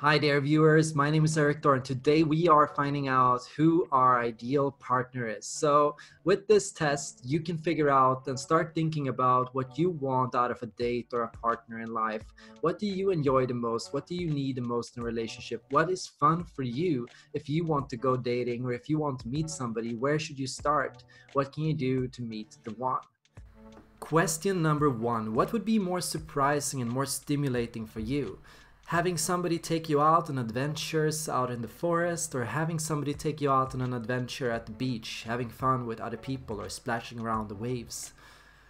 Hi there, viewers. My name is Erik Thor, and today we are finding out who our ideal partner is. So with this test, you can figure out and start thinking about what you want out of a date or a partner in life. What do you enjoy the most? What do you need the most in a relationship? What is fun for you? If you want to go dating or if you want to meet somebody, where should you start? What can you do to meet the one? Question number one, what would be more surprising and more stimulating for you? Having somebody take you out on adventures out in the forest, or having somebody take you out on an adventure at the beach, having fun with other people or splashing around the waves.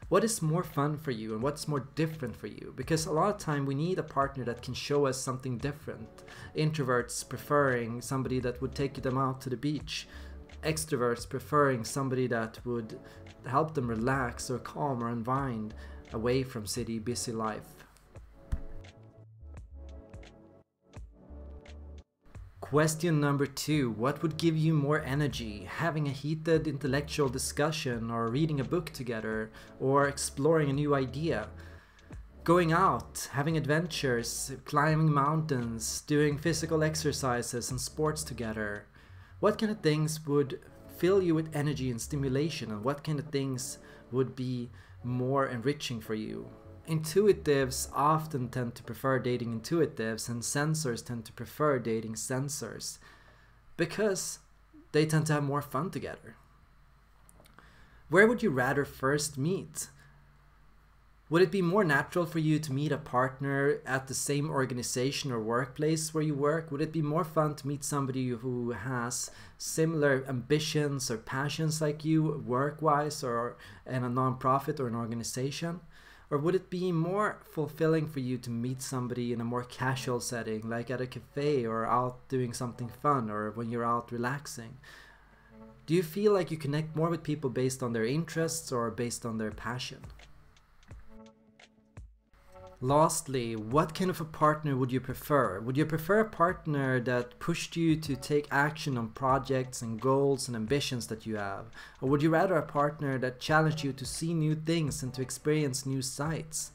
What is more fun for you and what's more different for you? Because a lot of time we need a partner that can show us something different. Introverts preferring somebody that would take them out to the beach. Extroverts preferring somebody that would help them relax or calm or unwind away from city busy life. Question number two, what would give you more energy? Having a heated intellectual discussion, or reading a book together, or exploring a new idea. Going out, having adventures, climbing mountains, doing physical exercises and sports together. What kind of things would fill you with energy and stimulation, and what kind of things would be more enriching for you? Intuitives often tend to prefer dating intuitives, and sensors tend to prefer dating sensors because they tend to have more fun together. Where would you rather first meet? Would it be more natural for you to meet a partner at the same organization or workplace where you work? Would it be more fun to meet somebody who has similar ambitions or passions like you, work-wise, or in a nonprofit or an organization? Or would it be more fulfilling for you to meet somebody in a more casual setting, like at a cafe or out doing something fun, or when you're out relaxing? Do you feel like you connect more with people based on their interests or based on their passion? Lastly, what kind of a partner would you prefer? Would you prefer a partner that pushed you to take action on projects and goals and ambitions that you have? Or would you rather a partner that challenged you to see new things and to experience new sights?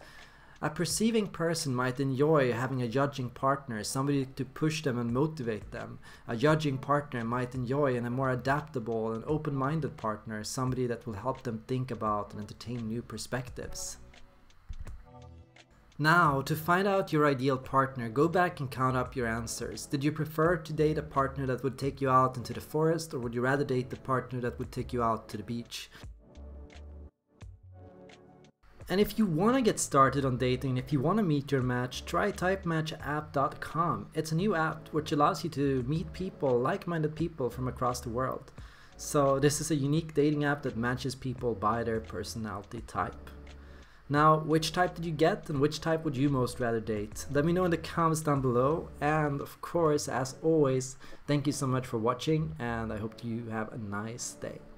A perceiving person might enjoy having a judging partner, somebody to push them and motivate them. A judging partner might enjoy a more adaptable and open-minded partner, somebody that will help them think about and entertain new perspectives. Now, to find out your ideal partner, go back and count up your answers. Did you prefer to date a partner that would take you out into the forest, or would you rather date the partner that would take you out to the beach? And if you want to get started on dating, if you want to meet your match, try TypeMatchApp.com. It's a new app which allows you to meet people, like-minded people from across the world. So this is a unique dating app that matches people by their personality type. Now, which type did you get, and which type would you most rather date? Let me know in the comments down below, and of course, as always, thank you so much for watching, and I hope you have a nice day.